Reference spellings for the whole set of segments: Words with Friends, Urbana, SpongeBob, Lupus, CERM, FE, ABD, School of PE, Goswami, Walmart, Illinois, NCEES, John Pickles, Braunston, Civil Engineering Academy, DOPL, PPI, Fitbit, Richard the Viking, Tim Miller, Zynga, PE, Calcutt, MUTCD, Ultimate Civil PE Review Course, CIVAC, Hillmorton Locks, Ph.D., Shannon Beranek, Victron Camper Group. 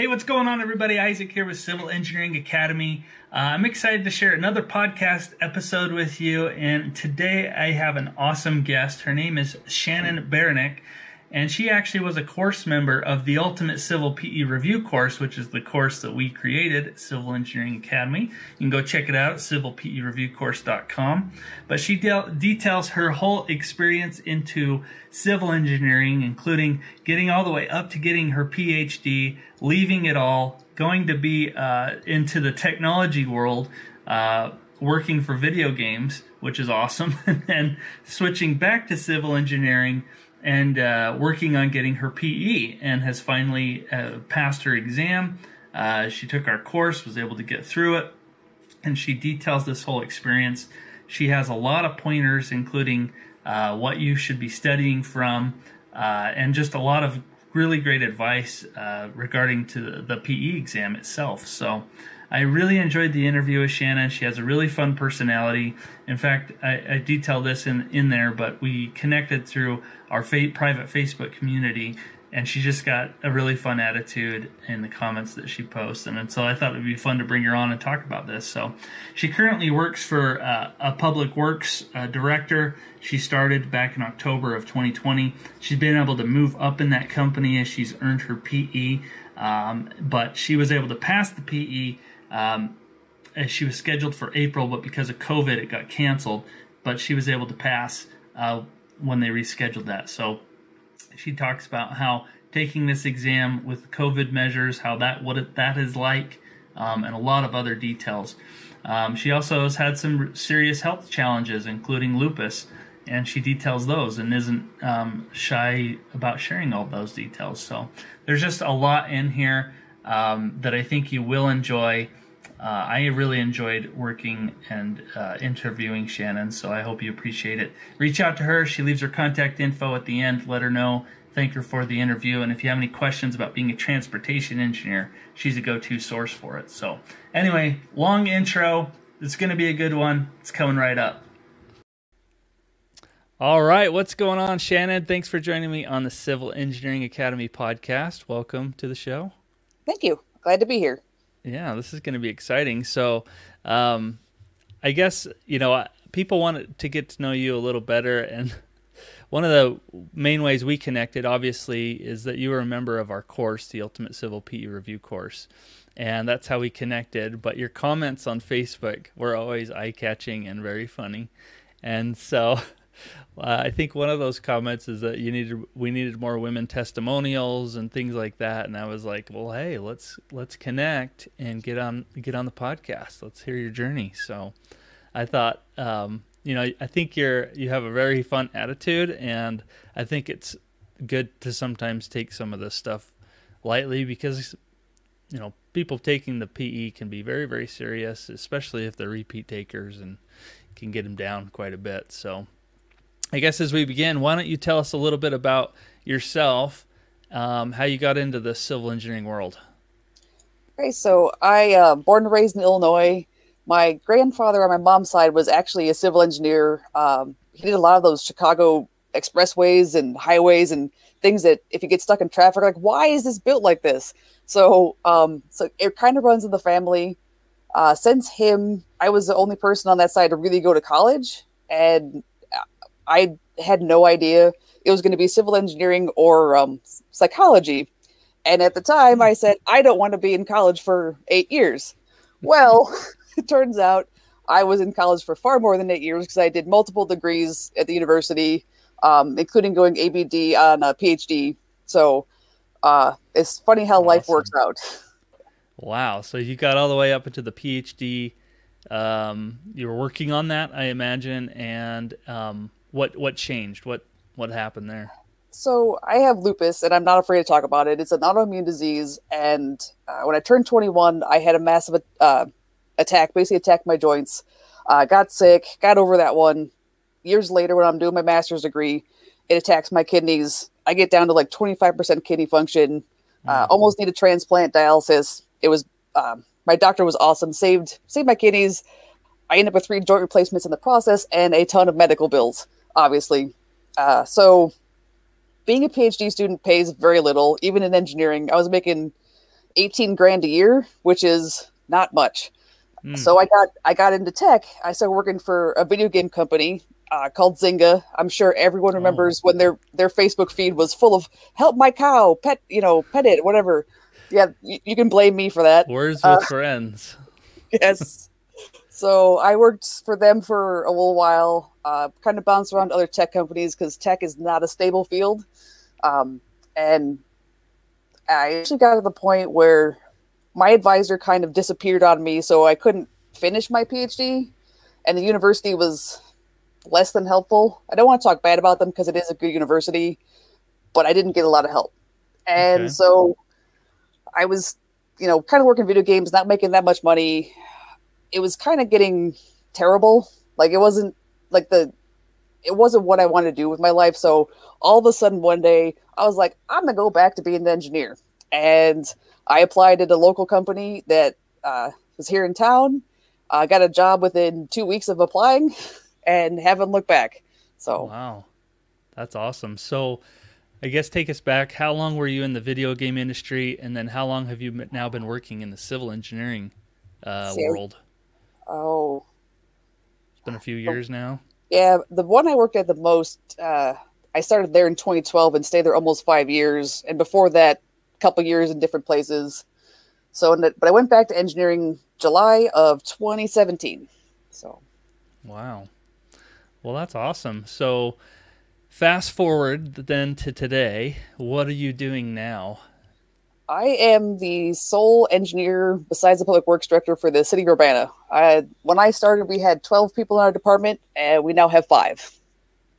Hey, what's going on, everybody? Isaac here with Civil Engineering Academy. I'm excited to share another podcast episode with you, and today I have an awesome guest. Her name is Shannon Beranek, and she actually was a course member of the Ultimate Civil PE Review Course, which is the course that we created at Civil Engineering Academy. You can go check it out at civilpereviewcourse.com. But she details her whole experience into civil engineering, including getting all the way up to getting her PhD, leaving it all, going to be into the technology world, working for video games, which is awesome, and then switching back to civil engineering and working on getting her PE, and has finally passed her exam. She took our course, was able to get through it, and she details this whole experience. She has a lot of pointers, including what you should be studying from, and just a lot of really great advice regarding to the PE exam itself. So I really enjoyed the interview with Shannon. She has a really fun personality. In fact, I detail this in there, but we connected through our private Facebook community, and she just got a really fun attitude in the comments that she posts. And so I thought it would be fun to bring her on and talk about this. So she currently works for a public works director. She started back in October of 2020. She's been able to move up in that company as she's earned her PE, but she was able to pass the PE. As she was scheduled for April, but because of COVID, it got canceled. But she was able to pass when they rescheduled that. So she talks about how taking this exam with COVID measures, how that is like, and a lot of other details. She also has had some serious health challenges, including lupus, and she details those and isn't shy about sharing all those details. So there's just a lot in here that I think you will enjoy. I really enjoyed working and interviewing Shannon, so I hope you appreciate it. Reach out to her. She leaves her contact info at the end. Let her know. Thank her for the interview. And if you have any questions about being a transportation engineer, she's a go-to source for it. So anyway, long intro. It's going to be a good one. It's coming right up. All right. What's going on, Shannon? Thanks for joining me on the Civil Engineering Academy podcast. Welcome to the show. Thank you. Glad to be here. Yeah, this is going to be exciting. So I guess, you know, people want to get to know you a little better. And one of the main ways we connected, obviously, is that you were a member of our course, the Ultimate Civil PE Review Course. And that's how we connected. But your comments on Facebook were always eye-catching and very funny. And so I think one of those comments is that we needed more women testimonials and things like that, and I was like, well, hey, let's connect and get on the podcast. Let's hear your journey. So I thought, you know, I think you have a very fun attitude, and I think it's good to sometimes take some of this stuff lightly, because, you know, people taking the PE can be very, very serious, especially if they're repeat takers, and can get them down quite a bit. So I guess as we begin, why don't you tell us a little bit about yourself, how you got into the civil engineering world? Okay, so I born and raised in Illinois. My grandfather on my mom's side was actually a civil engineer. He did a lot of those Chicago expressways and highways and things that if you get stuck in traffic, like, why is this built like this? So, so it kind of runs in the family. Since him, I was the only person on that side to really go to college, and I had no idea it was going to be civil engineering or psychology. And at the time I said, I don't want to be in college for 8 years. Well, it turns out I was in college for far more than 8 years, because I did multiple degrees at the university, including going ABD on a PhD. So it's funny how life works out. Wow. So you got all the way up into the PhD. You were working on that, I imagine. And What changed? What happened there? So I have lupus, and I'm not afraid to talk about it. It's an autoimmune disease, and when I turned 21, I had a massive attack, basically attacked my joints, got sick, got over that one. Years later, when I'm doing my master's degree, it attacks my kidneys. I get down to like 25% kidney function, almost need a transplant, dialysis. It was my doctor was awesome, saved my kidneys. I ended up with 3 joint replacements in the process, and a ton of medical bills, obviously. So being a PhD student pays very little, even in engineering. I was making $18,000 a year, which is not much. Mm. So I got into tech. I started working for a video game company called Zynga. I'm sure everyone remembers when their Facebook feed was full of "Help my cow, pet, you know, pet it, whatever." Yeah, you can blame me for that. Words with Friends. Yes. So I worked for them for a little while, kind of bounced around other tech companies because tech is not a stable field. And I actually got to the point where my advisor kind of disappeared on me, so I couldn't finish my PhD, and the university was less than helpful. I don't want to talk bad about them because it is a good university, but I didn't get a lot of help. And so I was, you know, kind of working video games, not making that much money. It was kind of getting terrible. Like it wasn't what I wanted to do with my life. So all of a sudden one day I was like, I'm going to go back to being an engineer. And I applied at a local company that was here in town. I got a job within 2 weeks of applying and haven't looked back. So, wow, that's awesome. So I guess take us back. How long were you in the video game industry? And then how long have you now been working in the civil engineering world? Oh, it's been a few years now. Yeah, the one I worked at the most, I started there in 2012 and stayed there almost 5 years. And before that, a couple years in different places. So, but I went back to engineering July of 2017. So, wow. Well, that's awesome. So, fast forward then to today. What are you doing now? I am the sole engineer besides the public works director for the city of Urbana. When I started, we had 12 people in our department and we now have 5.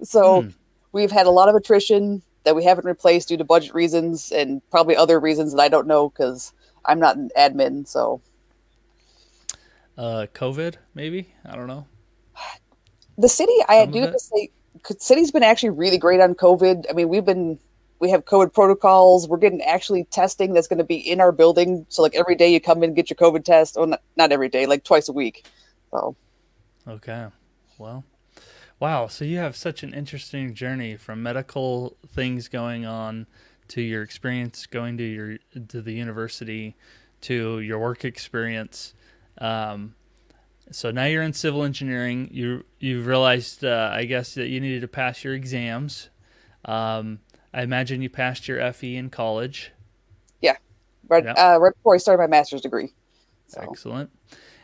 So we've had a lot of attrition that we haven't replaced due to budget reasons and probably other reasons that I don't know because I'm not an admin. So COVID maybe, I don't know. The city, I do have to say, city's been actually really great on COVID. I mean, we have COVID protocols. We're getting actually testing that's going to be in our building. So like every day you come in and get your COVID test. Well, not every day, like twice a week. So. Okay. Well, wow. So you have such an interesting journey from medical things going on to your experience going to the university to your work experience. So now you're in civil engineering. You've realized, I guess, that you needed to pass your exams. I imagine you passed your FE in college. Yeah, right before I started my master's degree. So. Excellent.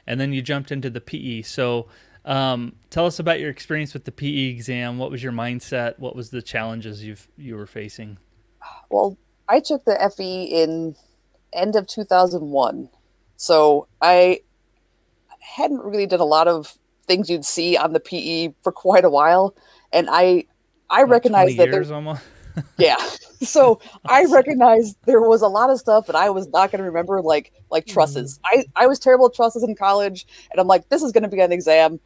And then you jumped into the PE. So tell us about your experience with the PE exam. What was your mindset? What was the challenges you were facing? Well, I took the FE in end of 2001. So I hadn't really done a lot of things you'd see on the PE for quite a while. And I like recognized that there's almost. Yeah. So I recognized there was a lot of stuff that I was not going to remember, like trusses. I was terrible at trusses in college, and I'm like, this is going to be an exam.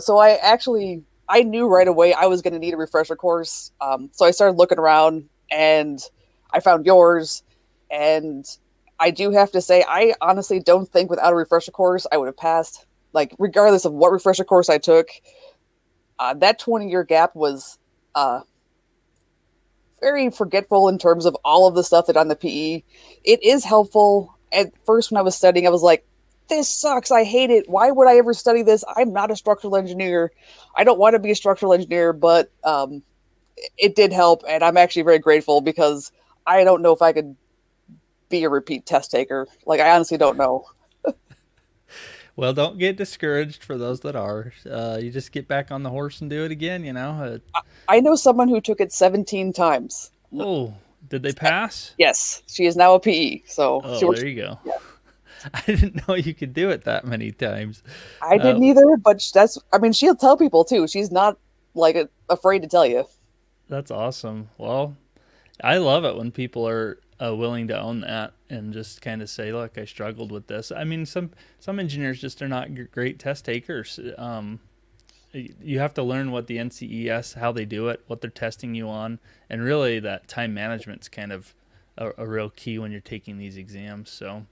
So I knew right away I was going to need a refresher course. So I started looking around, and I found yours. And I do have to say, I honestly don't think without a refresher course I would have passed. Like, regardless of what refresher course I took, that 20-year gap was... very forgetful in terms of all of the stuff that on the PE. It is helpful. At first when I was studying, I was like, this sucks. I hate it. Why would I ever study this? I'm not a structural engineer. I don't want to be a structural engineer, but it did help. And I'm actually very grateful because I don't know if I could be a repeat test taker. Like, I honestly don't know. Well, don't get discouraged for those that are. You just get back on the horse and do it again, you know. I know someone who took it 17 times. Oh, did they pass? Yes. She is now a PE. So there you go. Yeah. I didn't know you could do it that many times. I didn't either, but she'll tell people too. She's not like afraid to tell you. That's awesome. Well, I love it when people are willing to own that and just kind of say, look, I struggled with this. I mean, some engineers just are not great test takers. You have to learn what the NCEES, how they do it, what they're testing you on. And really that time management's kind of a real key when you're taking these exams. So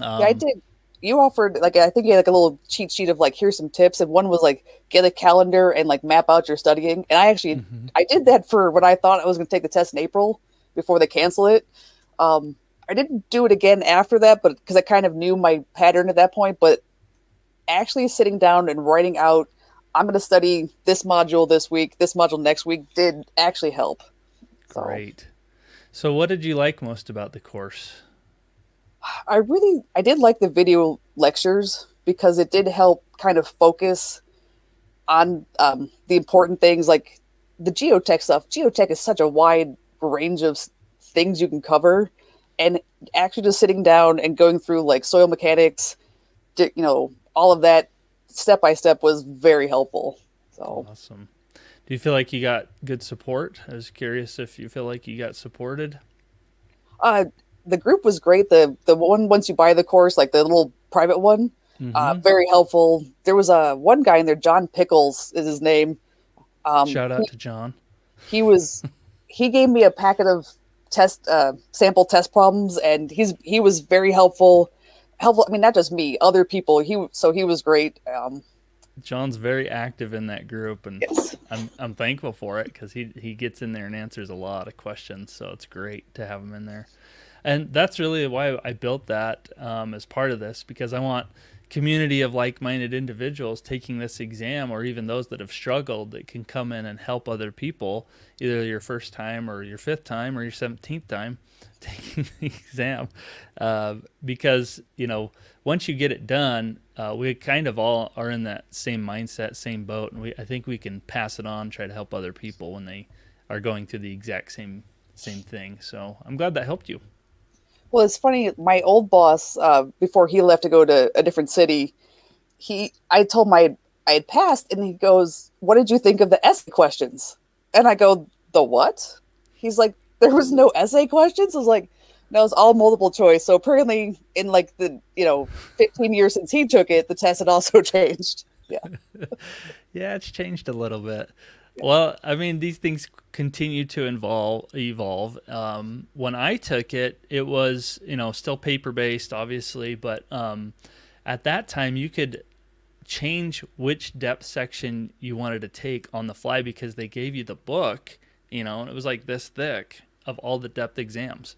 yeah, I did. You offered, like, I think you had like a little cheat sheet of like, here's some tips. And one was like, get a calendar and like map out your studying. And I actually, I did that for when I thought I was going to take the test in April, before they cancel it. I didn't do it again after that, but because I kind of knew my pattern at that point. But actually sitting down and writing out, I'm going to study this module this week, this module next week, did actually help. So. Great. So what did you like most about the course? I did like the video lectures, because it did help kind of focus on the important things, like the geotech stuff. Geotech is such a wide range of things you can cover, and actually just sitting down and going through like soil mechanics, you know, all of that step by step was very helpful. So awesome. Do you feel like you got good support? I was curious if you feel like you got supported. The group was great. The one, once you buy the course, like the little private one, very helpful. There was one guy in there, John Pickles is his name. Shout out to John. He gave me a packet of sample test problems, and he was very helpful. I mean, not just me, other people. So he was great. John's very active in that group, and yes. I'm thankful for it, because he gets in there and answers a lot of questions. So it's great to have him in there. And that's really why I built that as part of this, because I want community of like-minded individuals taking this exam, or even those that have struggled, that can come in and help other people, either your first time or your fifth time or your 17th time taking the exam. Because, you know, once you get it done, we kind of all are in that same mindset, same boat. And I think we can pass it on, try to help other people when they are going through the exact same thing. So I'm glad that helped you. Well, it's funny, my old boss, before he left to go to a different city, I told him I had passed, and he goes, "What did you think of the essay questions?" And I go, "The what?" He's like, "There was no essay questions?" I was like, "No, it's all multiple choice." So apparently in like the, you know, 15 years since he took it, the test had also changed. Yeah. Yeah, it's changed a little bit. Well, I mean, these things continue to evolve. When I took it, it was, you know, still paper-based, obviously, but at that time, you could change which depth section you wanted to take on the fly, because they gave you the book, you know, and it was like this thick of all the depth exams.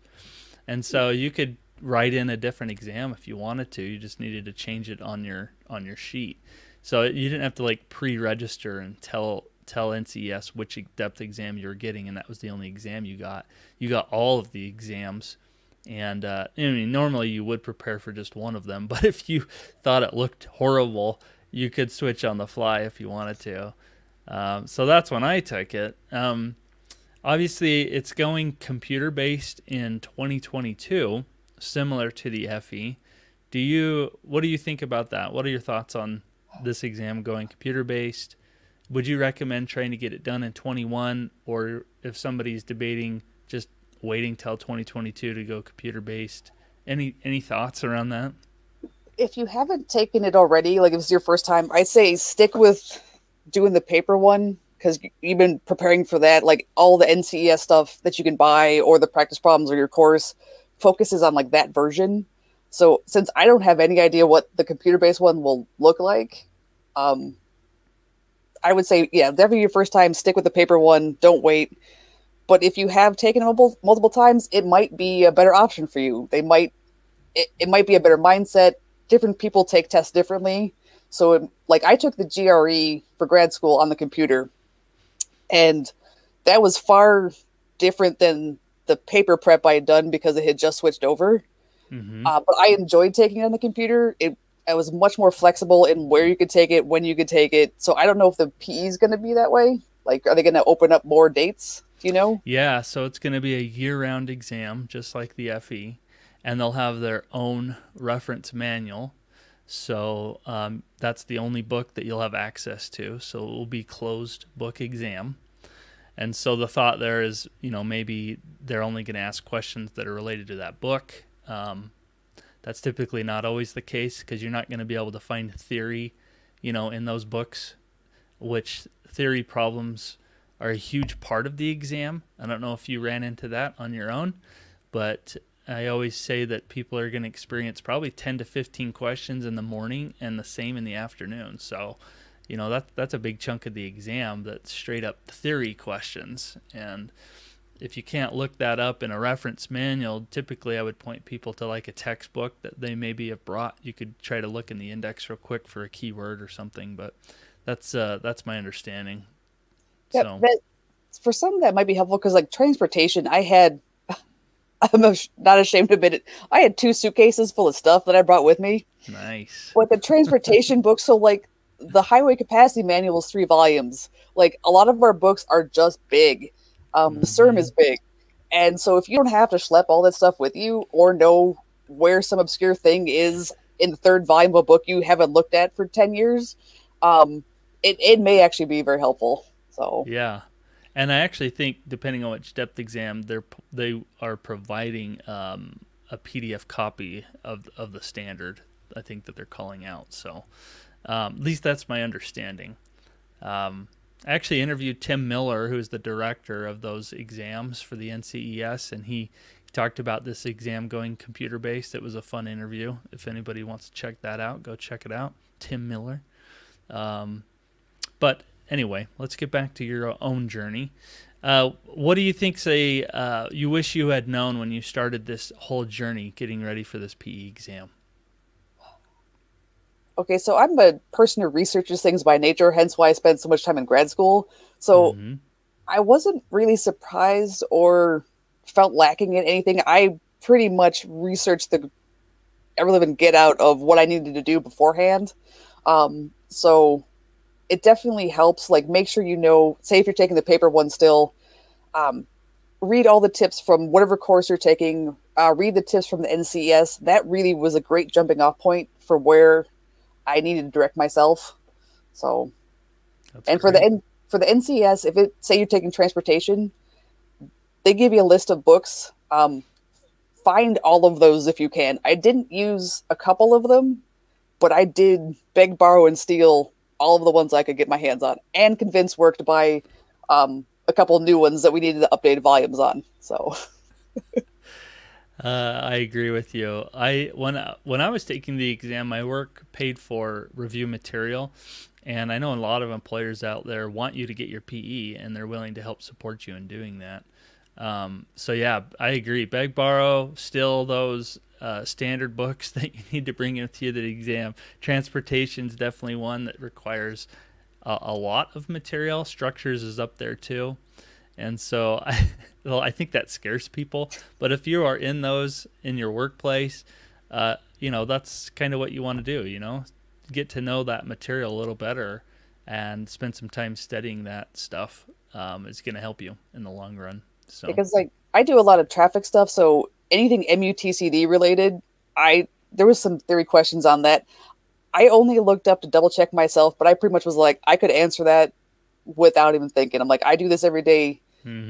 And so you could write in a different exam if you wanted to. You just needed to change it on your sheet. So you didn't have to like pre-register and tell NCEES which depth exam you were getting, and that was the only exam you got. You got all of the exams, and I mean, normally you would prepare for just one of them, but if you thought it looked horrible, you could switch on the fly if you wanted to. So that's when I took it. Obviously, it's going computer-based in 2022, similar to the FE. What do you think about that? What are your thoughts on this exam going computer-based? Would you recommend trying to get it done in 21, or if somebody's debating just waiting till 2022 to go computer-based? Any thoughts around that? If you haven't taken it already, like if it's your first time, I'd say stick with doing the paper one, because you've been preparing for that. Like all the NCEES stuff that you can buy, or the practice problems, or your course focuses on like that version. So since I don't have any idea what the computer-based one will look like, I would say, yeah, definitely your first time, stick with the paper one, don't wait. But if you have taken it multiple times, it might be a better option for you. It might be a better mindset. Different people take tests differently. So like I took the GRE for grad school on the computer, and that was far different than the paper prep I had done, because it had just switched over. But I enjoyed taking it on the computer. I was much more flexible in where you could take it, when you could take it. So I don't know if the PE is going to be that way. Like, are they going to open up more dates? Do you know? Yeah. So it's going to be a year-round exam, just like the FE, and they'll have their own reference manual. So that's the only book that you'll have access to. So it will be closed book exam. And so the thought there is, you know, maybe they're only going to ask questions that are related to that book. That's typically not always the case, because you're not going to be able to find theory, you know, in those books, which theory problems are a huge part of the exam. I don't know if you ran into that on your own, but I always say that people are going to experience probably 10 to 15 questions in the morning and the same in the afternoon. So, you know, that's a big chunk of the exam that's straight up theory questions. And if you can't look that up in a reference manual, typically I would point people to like a textbook that they maybe have brought. You could try to look in the index real quick for a keyword or something, but that's my understanding. Yeah, so. But for some that might be helpful, because like transportation, I had, I'm not ashamed to admit it, I had 2 suitcases full of stuff that I brought with me. Nice. With the transportation book, so like the highway capacity manual is 3 volumes. Like a lot of our books are just big. The CERM is big. And so if you don't have to schlep all that stuff with you or know where some obscure thing is in the 3rd volume of a book you haven't looked at for 10 years, it may actually be very helpful. So yeah. And I actually think, depending on which depth exam, they are providing a PDF copy of the standard, I think, that they're calling out. So at least that's my understanding. I actually interviewed Tim Miller, who is the director of those exams for the NCEES, and he talked about this exam going computer-based. It was a fun interview. If anybody wants to check that out, go check it out. Tim Miller. But anyway, let's get back to your own journey. What do you think, say, you wish you had known when you started this whole journey getting ready for this PE exam? Okay, so I'm a person who researches things by nature, hence why I spent so much time in grad school. So I wasn't really surprised or felt lacking in anything. I pretty much researched the ever-living get out of what I needed to do beforehand. So it definitely helps. Like, make sure you know, say if you're taking the paper one still, read all the tips from whatever course you're taking, read the tips from the NCES. That really was a great jumping off point for where I needed to direct myself. So, for the NCES, if it say you're taking transportation, they give you a list of books. Find all of those if you can. I didn't use a couple of them, but I did beg, borrow, and steal all of the ones I could get my hands on, and convince work to buy a couple new ones that we needed to update volumes on. So. I agree with you. When I was taking the exam, my work paid for review material, and I know a lot of employers out there want you to get your PE, and they're willing to help support you in doing that. So yeah, I agree. Beg, borrow, steal those standard books that you need to bring with you to the exam. Transportation is definitely one that requires a lot of material. Structures is up there too. And so I think that scares people, but if you are in those in your workplace, you know, that's kind of what you want to do, you know, get to know that material a little better and spend some time studying that stuff. It's going to help you in the long run. So because like I do a lot of traffic stuff, so anything MUTCD related, there was some theory questions on that. I only looked up to double check myself, but I pretty much was like, I could answer that without even thinking. I'm like, I do this every day.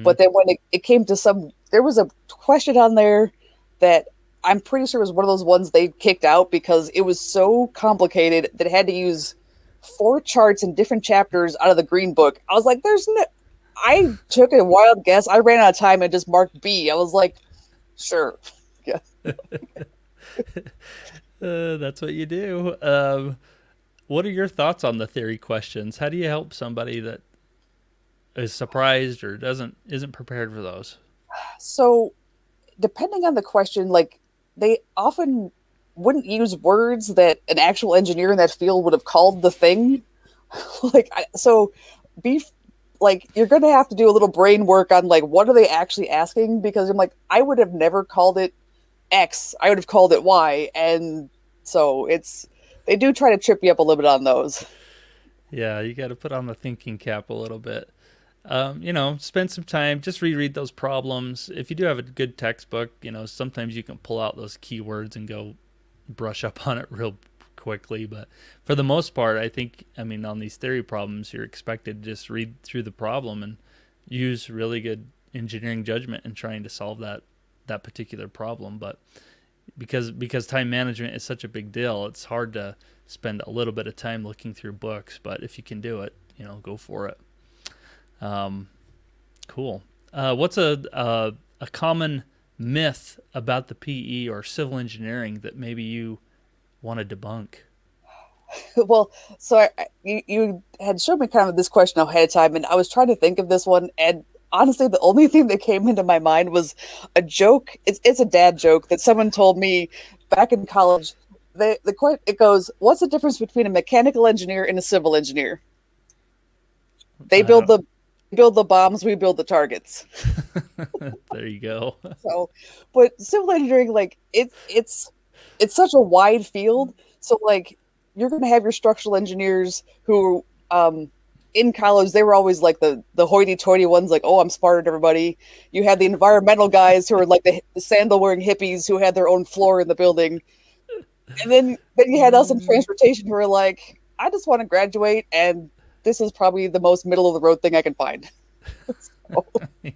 But then when it came to there was a question on there that I'm pretty sure was one of those ones they kicked out because it was so complicated that it had to use 4 charts in different chapters out of the green book. I was like, I took a wild guess. I ran out of time and just marked B. I was like, sure. Yeah. That's what you do. What are your thoughts on the theory questions? How do you help somebody that is surprised or isn't prepared for those? So depending on the question, like they often wouldn't use words that an actual engineer in that field would have called the thing. Like you're going to have to do a little brain work on like, what are they actually asking? Because I'm like, I would have never called it X. I would have called it Y. And so they do try to trip you up a little bit on those. Yeah. You got to put on the thinking cap a little bit. You know, spend some time, just reread those problems. If you do have a good textbook, you know, sometimes you can pull out those keywords and go brush up on it real quickly. But for the most part, I mean, on these theory problems, you're expected to just read through the problem and use really good engineering judgment in trying to solve that particular problem. But because time management is such a big deal, it's hard to spend a little bit of time looking through books. But if you can do it, you know, go for it. Cool. What's a common myth about the PE or civil engineering that maybe you want to debunk? Well, so you had showed me kind of this question ahead of time, and I was trying to think of this one, and honestly, the only thing that came into my mind was a joke. It's a dad joke that someone told me back in college. It goes, what's the difference between a mechanical engineer and a civil engineer? They build the bombs, we build the targets. There you go. So, but civil engineering, like it's such a wide field. So like you're going to have your structural engineers who in college, they were always like the hoity-toity ones, like, oh, I'm smarter than everybody. You had the environmental guys who were like the sandal-wearing hippies who had their own floor in the building. And then you had us in transportation who were like, I just want to graduate, and this is probably the most middle-of-the-road thing I can find. So.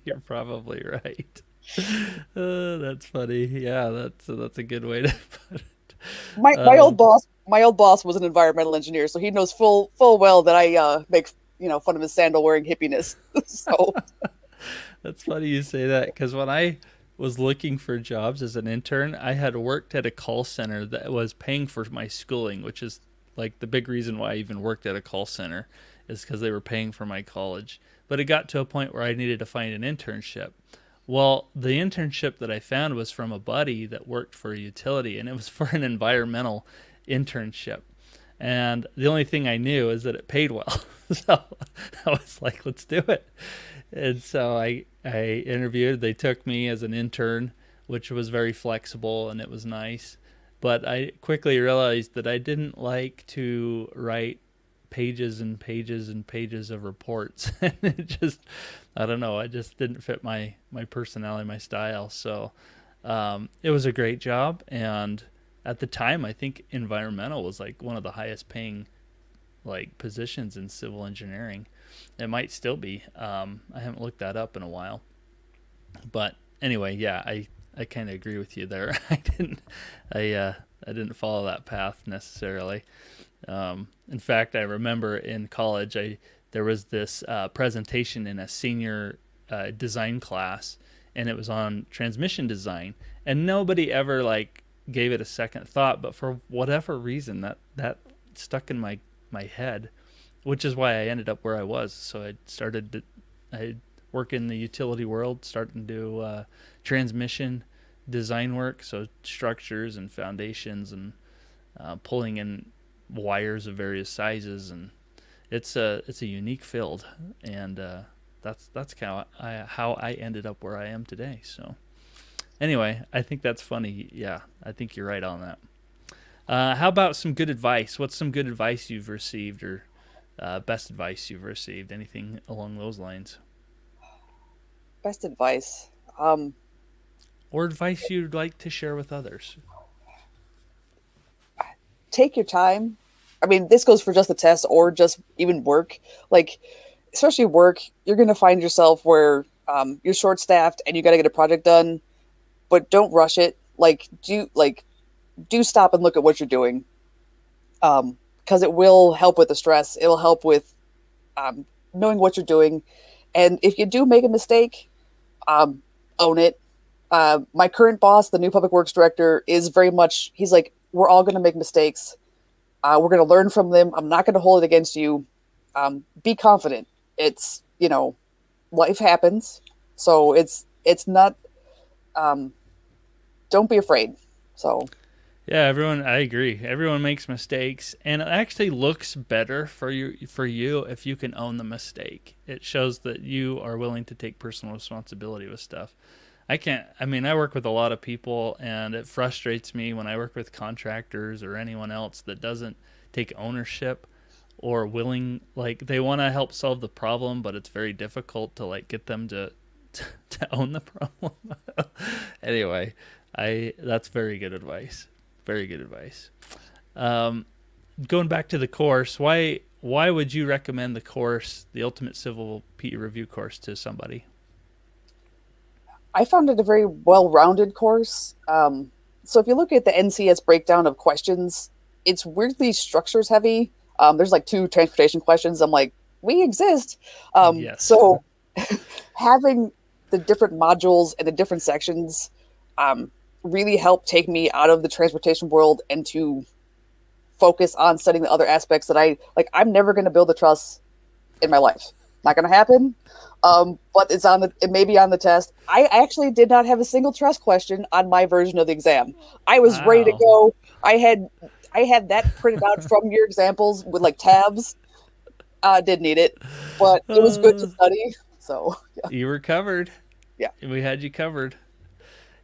You're probably right. That's funny. Yeah, that's a good way to put it. My old boss was an environmental engineer, so he knows full well that I make fun of his sandal-wearing hippiness. So that's funny you say that, because when I was looking for jobs as an intern, I had worked at a call center that was paying for my schooling, which is like the big reason why I even worked at a call center, is because they were paying for my college. But it got to a point where I needed to find an internship. Well, the internship that I found was from a buddy that worked for a utility, and it was for an environmental internship. And the only thing I knew is that it paid well. So I was like, let's do it. And so I interviewed. They took me as an intern, which was very flexible, and it was nice. But I quickly realized that I didn't like to write pages and pages and pages of reports. And it just, I don't know, I just didn't fit my personality, my style. So it was a great job. And at the time, I think environmental was like one of the highest paying positions in civil engineering. It might still be. I haven't looked that up in a while. But anyway, yeah, I kind of agree with you there. I didn't follow that path necessarily. In fact, I remember in college, there was this presentation in a senior design class, and it was on transmission design, and nobody ever gave it a second thought, but for whatever reason that stuck in my head, which is why I ended up where I was. So I work in the utility world, starting to do transmission design work, so structures and foundations and pulling in wires of various sizes, and it's a unique field, and that's how I ended up where I am today. So anyway, I think that's funny. Yeah, I think you're right on that. How about some good advice? What's some good advice you've received, or best advice you've received? Anything along those lines? Best advice. Or advice you'd like to share with others? Take your time. I mean, this goes for just the test or just even work. Like, especially work, you're going to find yourself where you're short-staffed and you got to get a project done. But don't rush it. Do stop and look at what you're doing, because it will help with the stress. It'll help with knowing what you're doing, and if you do make a mistake, own it. My current boss, the new public works director, is very much. He's like, we're all going to make mistakes. We're going to learn from them. I'm not going to hold it against you. Be confident. It's life happens, so it's not. Don't be afraid. So yeah, everyone, I agree. Everyone makes mistakes, and it actually looks better for you if you can own the mistake. It shows that you are willing to take personal responsibility with stuff. I work with a lot of people, and it frustrates me when I work with contractors or anyone else that doesn't take ownership or willing, they want to help solve the problem, but it's very difficult to get them to own the problem. Anyway, that's very good advice. Very good advice. Going back to the course, why would you recommend the course, the Ultimate Civil PE Review course, to somebody? I found it a very well-rounded course. So if you look at the NCEES breakdown of questions, it's weirdly structures heavy. There's 2 transportation questions. I'm like, we exist. Yes. So having the different modules and the different sections really helped take me out of the transportation world and to focus on studying the other aspects that I'm never going to build a truss in my life. Not going to happen. But it's on the, it may be on the test. I actually did not have a single trust question on my version of the exam. I was ready to go. I had that printed out from your examples with like tabs. Didn't need it, but it was good to study. So yeah. You were covered. Yeah. We had you covered.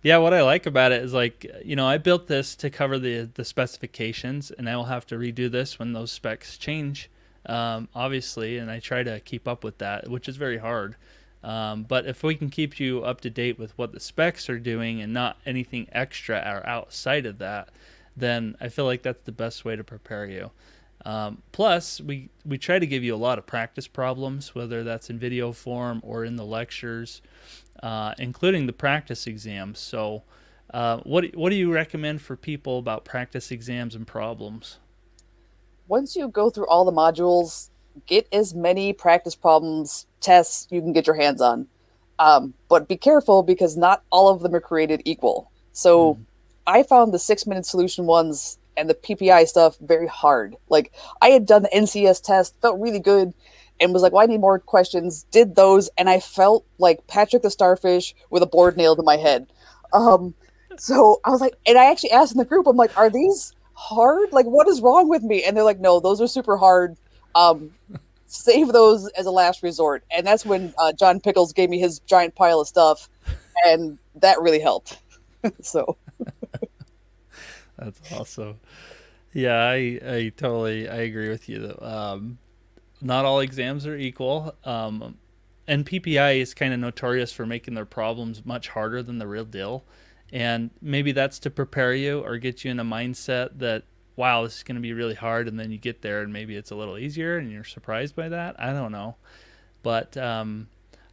Yeah. What I like about it is, like, you know, I built this to cover the specifications, and I will have to redo this when those specs change. Obviously, and I try to keep up with that, which is very hard. But if we can keep you up to date with what the specs are doing and not anything extra or outside of that, then I feel like that's the best way to prepare you. Plus, we try to give you a lot of practice problems, whether that's in video form or in the lectures, including the practice exams. So what do you recommend for people about practice exams and problems? Once you go through all the modules, get as many practice problems, tests you can get your hands on. But be careful, because not all of them are created equal. So I found the 6-minute solution ones and the PPI stuff very hard. Like, I had done the NCEES test, felt really good, and was like, well, I need more questions, did those, and I felt like Patrick the Starfish with a board nailed in my head. So I was like, and I actually asked in the group, I'm like, are these hard? Like, what is wrong with me? And they're like, no, those are super hard. Save those as a last resort. And that's when John Pickles gave me his giant pile of stuff, and that really helped. So that's awesome. Yeah, I totally, I agree with you that not all exams are equal. And PPI is kind of notorious for making their problems much harder than the real deal. And maybe that's to prepare you or get you in a mindset that, wow, this is going to be really hard. And then you get there and maybe it's a little easier and you're surprised by that. I don't know. But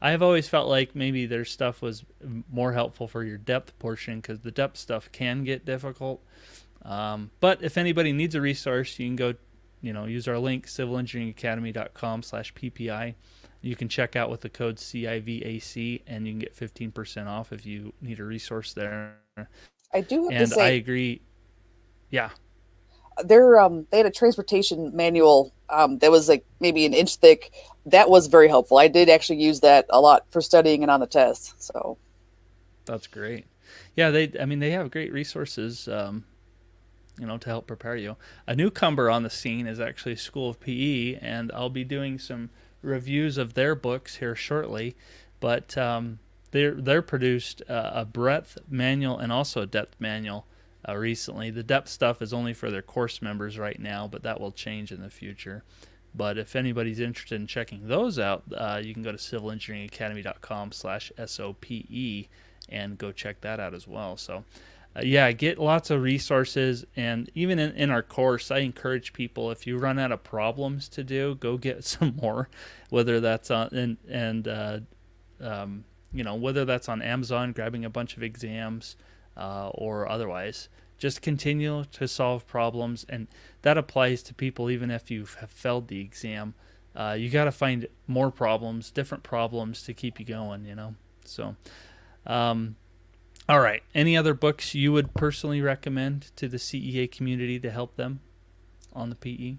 I've always felt like maybe their stuff was more helpful for your depth portion, because the depth stuff can get difficult. But if anybody needs a resource, you can go, you know, use our link, civilengineeringacademy.com/PPI. You can check out with the code CIVAC, and you can get 15% off if you need a resource there. I do have to say, I agree. Yeah. They're, they had a transportation manual that was like maybe an inch thick. That was very helpful. I did actually use that a lot for studying and on the test. So that's great. Yeah, I mean, they have great resources, you know, to help prepare you. A newcomer on the scene is actually School of PE, and I'll be doing some reviews of their books here shortly, but they're produced a breadth manual and also a depth manual recently. The depth stuff is only for their course members right now, but that will change in the future. But if anybody's interested in checking those out, you can go to civilengineeringacademy.com/SOPE and go check that out as well. So yeah, get lots of resources. And even in our course, I encourage people, if you run out of problems to do, go get some more, whether that's on, you know, whether that's on Amazon, grabbing a bunch of exams, or otherwise. Just continue to solve problems. And that applies to people, even if you have failed the exam, you got to find more problems, different problems to keep you going, you know? So, all right. Any other books you would personally recommend to the CEA community to help them on the PE?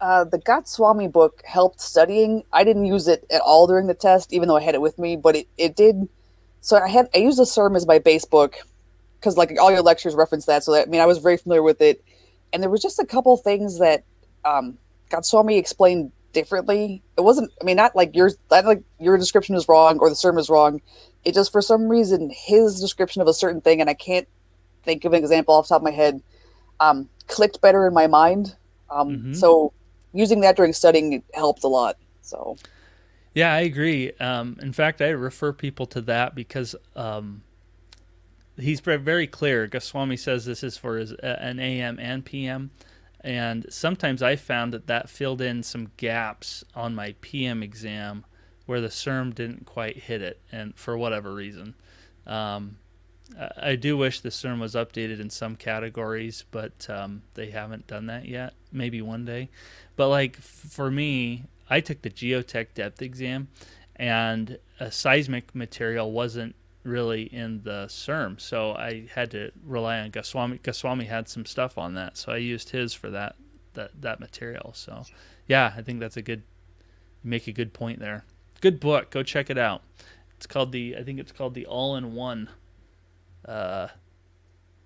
The Goswami book helped studying. I didn't use it at all during the test, even though I had it with me, but it did. So I used the CERM as my base book, because like all your lectures reference that. So that, I mean, I was very familiar with it. And there was just a couple things that Goswami explained differently. It wasn't, I mean, not like yours, not like your description is wrong or the CERM is wrong. It just, for some reason, his description of a certain thing, and I can't think of an example off the top of my head, clicked better in my mind. So using that during studying helped a lot. So, yeah, I agree. In fact, I refer people to that because he's very clear. Goswami says this is for an AM and PM. And sometimes I found that that filled in some gaps on my PM exam where the CERM didn't quite hit it, and for whatever reason. I do wish the CERM was updated in some categories, but they haven't done that yet. Maybe one day. But like for me, I took the geotech depth exam, and a seismic material wasn't really in the CERM, so I had to rely on Goswami. Goswami had some stuff on that, so I used his for that material. So yeah, I think that's a good You make a good point there. Good book. Go check it out. It's called the, I think it's called the All-in-One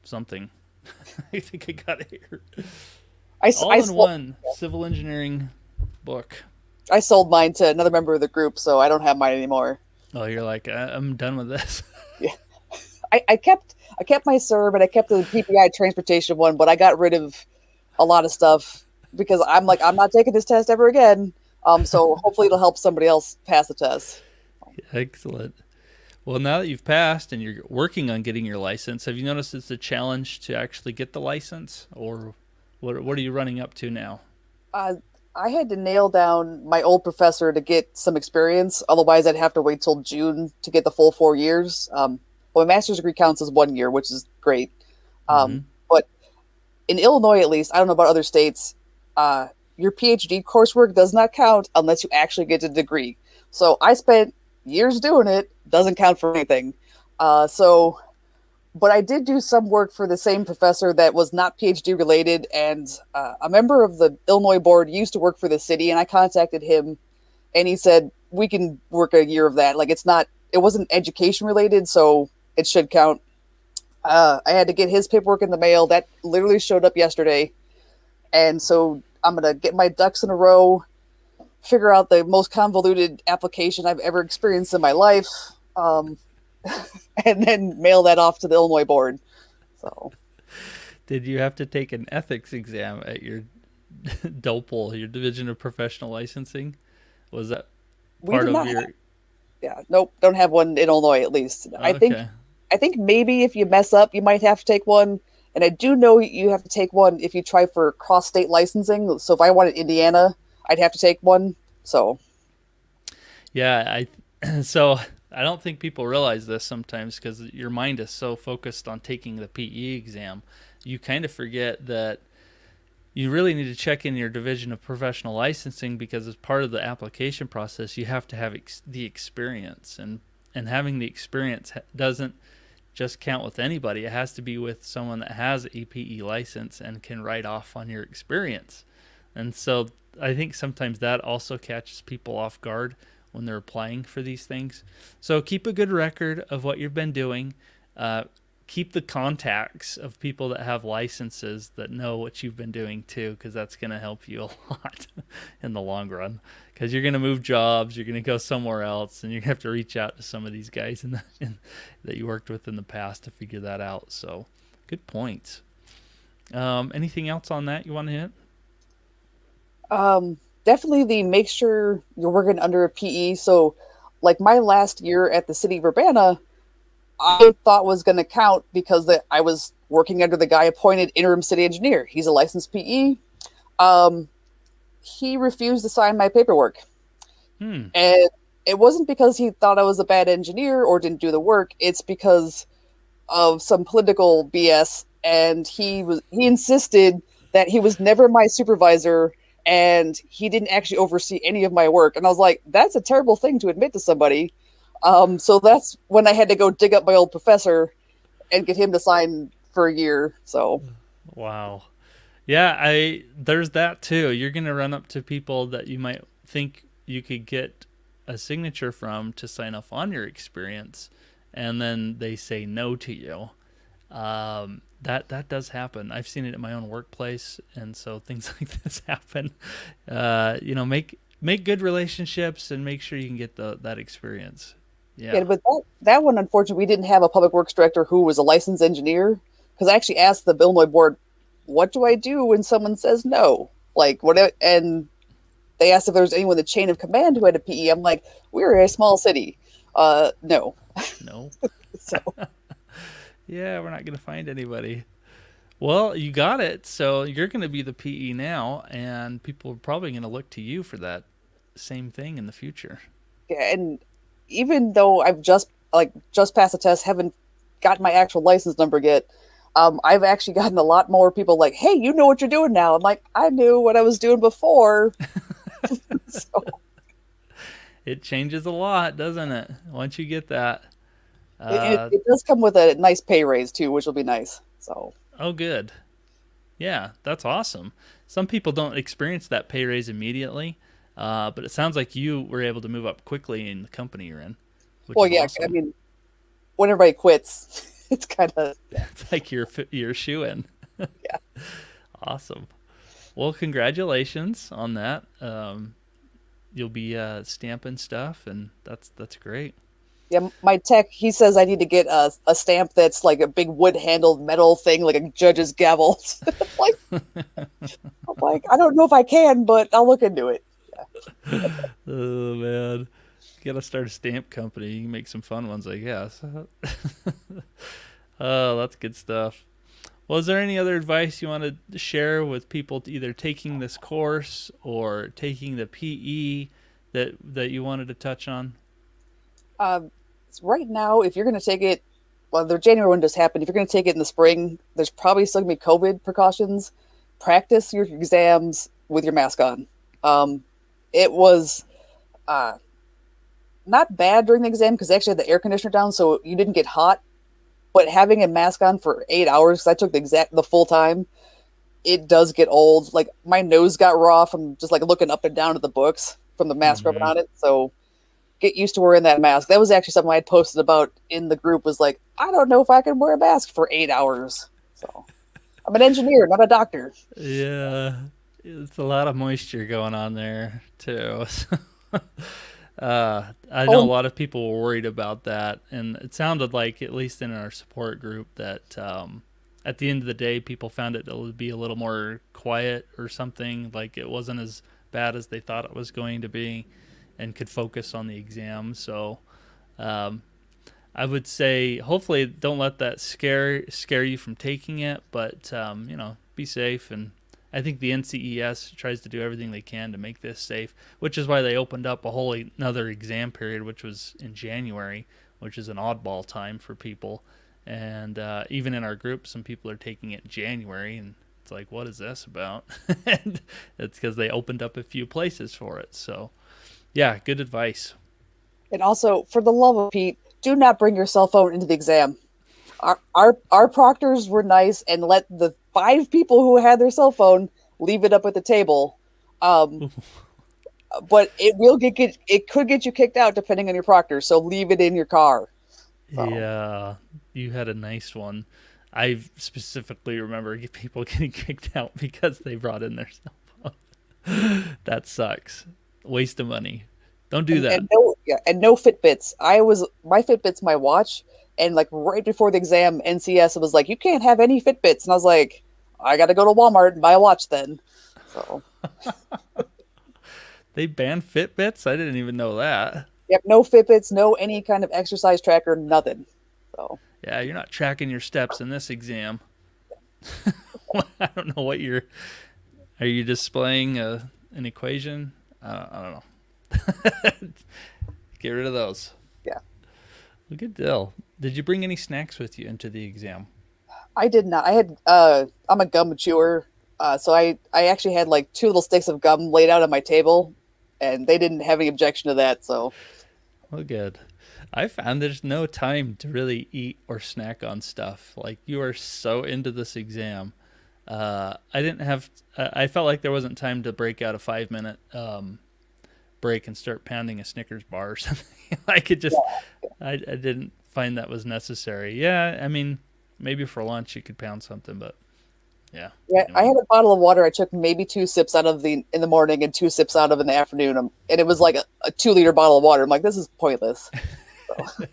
something. I think I got it here. All-in-One Civil Engineering book. I sold mine to another member of the group, so I don't have mine anymore. Oh, you're like, I'm done with this. Yeah. I kept my CERM and I kept the PPI transportation one, but I got rid of a lot of stuff because I'm like, I'm not taking this test ever again. So hopefully it'll help somebody else pass the test. Excellent. Well, now that you've passed and you're working on getting your license, have you noticed it's a challenge to actually get the license, or what are you running up to now? I had to nail down my old professor to get some experience. Otherwise, I'd have to wait till June to get the full 4 years. Well, my master's degree counts as 1 year, which is great. But in Illinois, at least, I don't know about other states, your PhD coursework does not count unless you actually get a degree. So I spent years doing it. Doesn't count for anything. But I did do some work for the same professor that was not PhD related, and a member of the Illinois board used to work for the city, and I contacted him and he said, we can work a year of that. Like, it's not, it wasn't education related, so it should count. I had to get his paperwork in the mail. That literally showed up yesterday. And so I'm going to get my ducks in a row, figure out the most convoluted application I've ever experienced in my life. And then mail that off to the Illinois board. So, did you have to take an ethics exam at your DOPL, your Division of Professional Licensing? Was that part of your? Yeah, nope, don't have one in Illinois, at least. Okay. I think maybe if you mess up, you might have to take one. And I do know you have to take one if you try for cross-state licensing. So if I wanted Indiana, I'd have to take one. So, yeah, I don't think people realize this sometimes because your mind is so focused on taking the PE exam. You kind of forget that you really need to check in your Division of Professional Licensing, because as part of the application process, you have to have the experience. And having the experience doesn't just count with anybody. It has to be with someone that has a PE license and can write off on your experience. And so I think sometimes that also catches people off guard when they're applying for these things. So keep a good record of what you've been doing. Keep the contacts of people that have licenses that know what you've been doing too, because that's going to help you a lot in the long run, because you're going to move jobs, you're going to go somewhere else, and you're going to have to reach out to some of these guys that you worked with in the past to figure that out. So good points. Anything else on that you want to hit? Definitely make sure you're working under a PE. So like my last year at the city of Urbana, I thought was going to count because I was working under the guy appointed interim city engineer. He's a licensed PE. He refused to sign my paperwork. And it wasn't because he thought I was a bad engineer or didn't do the work. It's because of some political BS. And he insisted that he was never my supervisor, and he didn't actually oversee any of my work. And I was like, that's a terrible thing to admit to somebody. So that's when I had to go dig up my old professor and get him to sign for a year. So, wow. Yeah, there's that too. You're going to run up to people that you might think you could get a signature from to sign off on your experience, and then they say no to you. That does happen. I've seen it at my own workplace, and so things like this happen. Make good relationships and make sure you can get that experience. Yeah. Yeah, but that one, unfortunately, we didn't have a public works director who was a licensed engineer, because I actually asked the Illinois board, "What do I do when someone says no?" Like what? And they asked if there was anyone in the chain of command who had a PE. I'm like, we're a small city. No. No. So. Yeah, we're not going to find anybody. Well, you got it. So you're going to be the PE now, and people are probably going to look to you for that same thing in the future. Yeah, and even though I've just passed the test, haven't got my actual license number yet, I've actually gotten a lot more people like, hey, you know what you're doing now. I'm like, I knew what I was doing before. So. It changes a lot, doesn't it, once you get that? It does come with a nice pay raise too, which will be nice. So. Oh, good. Yeah, that's awesome. Some people don't experience that pay raise immediately. But it sounds like you were able to move up quickly in the company you're in. Well, yeah, awesome. I mean, when everybody quits, it's kind of... Yeah. It's like your shoe-in. Yeah. Awesome. Well, congratulations on that. You'll be stamping stuff, and that's great. Yeah, my tech, he says I need to get a stamp that's like a big wood-handled metal thing, like a judge's gavel. Like, I'm like, I don't know if I can, but I'll look into it. Yeah. Oh, man. You gotta start a stamp company. You can make some fun ones, I guess. Oh, that's good stuff. Well, is there any other advice you want to share with people either taking this course or taking the PE that you wanted to touch on? Right now, if you're going to take it, well, the January one just happened. If you're going to take it in the spring, there's probably still going to be COVID precautions. Practice your exams with your mask on. It was not bad during the exam because they actually had the air conditioner down, so you didn't get hot. But having a mask on for 8 hours, because I took the full time, it does get old. Like, my nose got raw from just like looking up and down at the books from the mask rubbing on it. So get used to wearing that mask. That was actually something I had posted about in the group, was like, I don't know if I can wear a mask for 8 hours. So I'm an engineer, not a doctor. Yeah. It's a lot of moisture going on there too. I know a lot of people were worried about that, and it sounded like, at least in our support group, that at the end of the day, people found it to be a little more quiet or something. Like, it wasn't as bad as they thought it was going to be, and could focus on the exam. So I would say, hopefully, don't let that scare you from taking it, but you know, be safe. And I think the NCEES tries to do everything they can to make this safe, which is why they opened up a whole another exam period, which was in January, which is an oddball time for people. And even in our group, some people are taking it in January, and it's like, what is this about? And it's because they opened up a few places for it. So, yeah, good advice. And also, for the love of Pete, do not bring your cell phone into the exam. Our proctors were nice and let the 5 people who had their cell phone leave it up at the table. But it will could get you kicked out depending on your proctor. So leave it in your car. So. Yeah. You had a nice one. I specifically remember people getting kicked out because they brought in their cell phone. That sucks. Waste of money. Don't do that. And no Fitbits. My Fitbit's my watch. And like right before the exam, NCEES, it was like, you can't have any Fitbits. And I was like, I got to go to Walmart and buy a watch then. So they banned Fitbits? I didn't even know that. Yep, no Fitbits, no any kind of exercise tracker, nothing. So yeah, you're not tracking your steps in this exam. I don't know what you're... Are you displaying an equation? I don't know. Get rid of those. Yeah. Well, good deal. Did you bring any snacks with you into the exam? I did not. I had, I'm a gum chewer. So I actually had like 2 little sticks of gum laid out on my table, and they didn't have any objection to that. So, well, good. I found there's no time to really eat or snack on stuff. Like, you are so into this exam. I felt like there wasn't time to break out a 5-minute, break and start pounding a Snickers bar or something. Like, it just, yeah. I didn't find that was necessary. Yeah, I mean, maybe for lunch you could pound something, but yeah. Yeah, anyway. I had a bottle of water. I took maybe 2 sips out of in the morning and 2 sips out of in the afternoon, and it was like a 2-liter bottle of water. I'm like, this is pointless. So.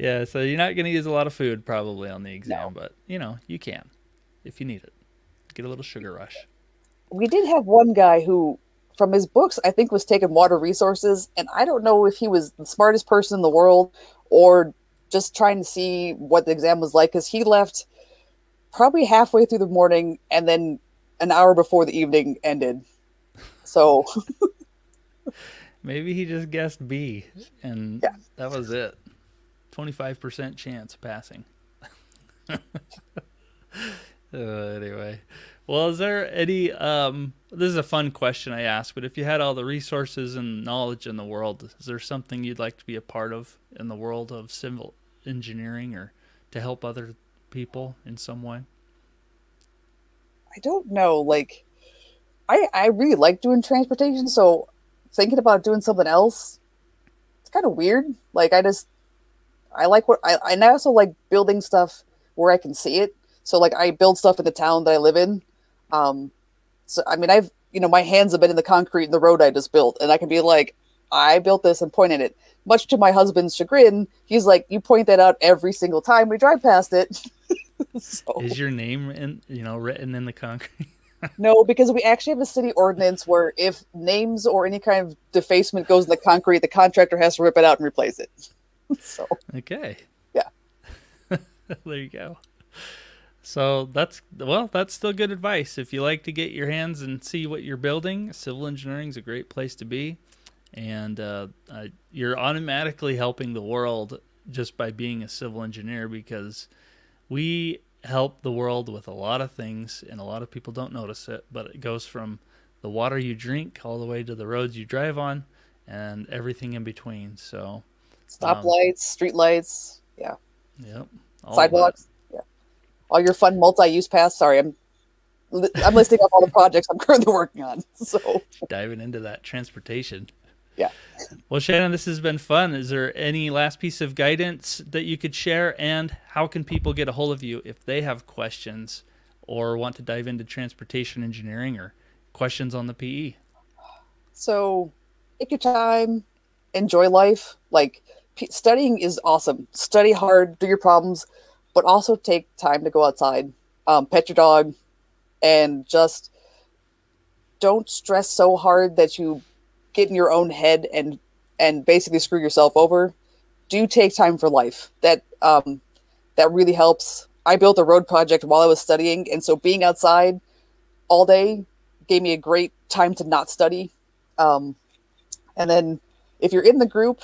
Yeah, so you're not going to use a lot of food probably on the exam, no. But you know, you can if you need it. Get a little sugar rush. We did have one guy who, from his books, I think was taking water resources. And I don't know if he was the smartest person in the world or just trying to see what the exam was like, because he left probably halfway through the morning and then an hour before the evening ended. So maybe he just guessed B, and yeah, that was it. 25% chance of passing. Anyway. Well, is there any, this is a fun question I asked, but if you had all the resources and knowledge in the world, is there something you'd like to be a part of in the world of civil engineering, or to help other people in some way? I don't know. Like, I really like doing transportation, so thinking about doing something else, it's kind of weird. Like, I like what and I also like building stuff where I can see it. So like, I build stuff in the town that I live in. So I mean, I've, you know, my hands have been in the concrete in the road I just built, and I can be like, I built this, and point at it. Much to my husband's chagrin, he's like, you point that out every single time we drive past it. So, is your name written in the concrete? No, because we actually have a city ordinance where if names or any kind of defacement goes in the concrete, the contractor has to rip it out and replace it. So, okay. Yeah. There you go. So that's still good advice. If you like to get your hands and see what you're building, civil engineering is a great place to be. And you're automatically helping the world just by being a civil engineer, because we help the world with a lot of things, and a lot of people don't notice it, but it goes from the water you drink all the way to the roads you drive on and everything in between. So stoplights, street lights, yeah. Yep. Sidewalks, yeah. All your fun multi-use paths. Sorry, I'm listing up all the projects I'm currently working on. So diving into that transportation. Yeah. Well, Shannon, this has been fun. Is there any last piece of guidance that you could share? And how can people get a hold of you if they have questions or want to dive into transportation engineering or questions on the PE? So take your time, enjoy life. Like, studying is awesome. Study hard, do your problems, but also take time to go outside, pet your dog, and just don't stress so hard that you get in your own head and basically screw yourself over. Do take time for life. That really helps. I built a road project while I was studying, and so being outside all day gave me a great time to not study. And then if you're in the group,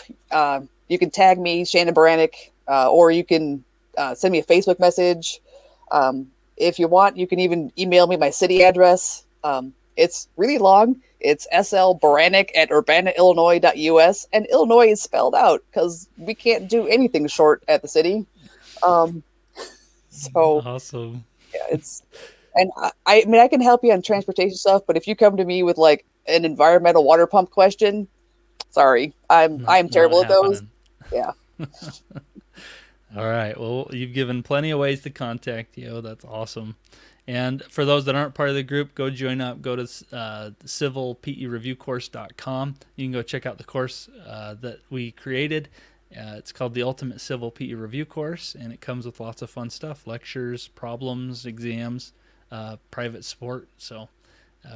you can tag me, Shannon Beranek, or you can send me a Facebook message. If you want, you can even email me my city address. It's really long. It's slberanek@urbanaillinois.us, and Illinois is spelled out because we can't do anything short at the city. So awesome. Yeah, I mean, I can help you on transportation stuff, but if you come to me with like an environmental water pump question, sorry, I'm terrible at those. Yeah. All right. Well, you've given plenty of ways to contact you. That's awesome. And for those that aren't part of the group, go join up. Go to civilpereviewcourse.com. You can go check out the course that we created. It's called the Ultimate Civil PE Review Course, and it comes with lots of fun stuff: lectures, problems, exams, private support. So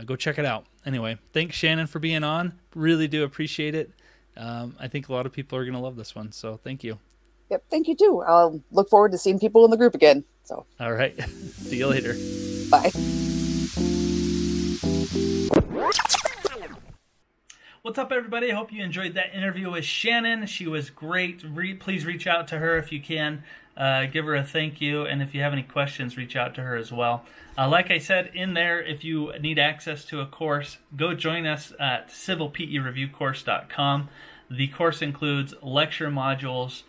go check it out. Anyway, thanks, Shannon, for being on. Really do appreciate it. I think a lot of people are going to love this one, so thank you. Yep, thank you too. I'll look forward to seeing people in the group again. So, all right. See you later. Bye. What's up, everybody? I hope you enjoyed that interview with Shannon. She was great. Please reach out to her if you can. Give her a thank you. And if you have any questions, reach out to her as well. Like I said in there, if you need access to a course, go join us at civilpereviewcourse.com. The course includes lecture modules,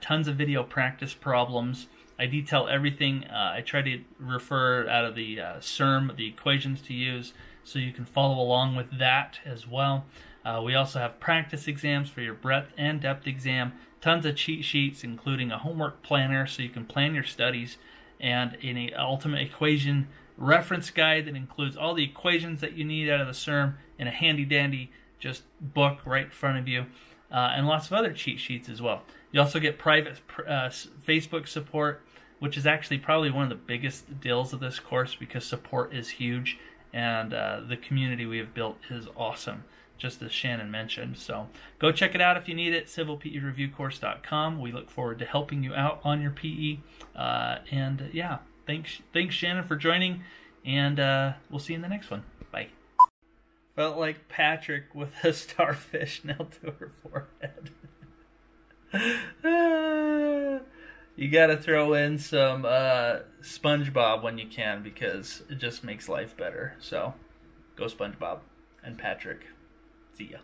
tons of video practice problems. I detail everything. I try to refer out of the CERM, the equations to use, so you can follow along with that as well. We also have practice exams for your breadth and depth exam, tons of cheat sheets, including a homework planner so you can plan your studies, and an ultimate equation reference guide that includes all the equations that you need out of the CERM in a handy-dandy just book right in front of you, and lots of other cheat sheets as well. You also get private Facebook support, which is actually probably one of the biggest deals of this course, because support is huge, and the community we have built is awesome, just as Shannon mentioned. So go check it out if you need it, civilpereviewcourse.com. We look forward to helping you out on your PE. And yeah, thanks Shannon for joining, and we'll see you in the next one. Bye. Felt like Patrick with a starfish nailed to her forehead. You gotta throw in some SpongeBob when you can, because it just makes life better. So go SpongeBob and Patrick. See ya.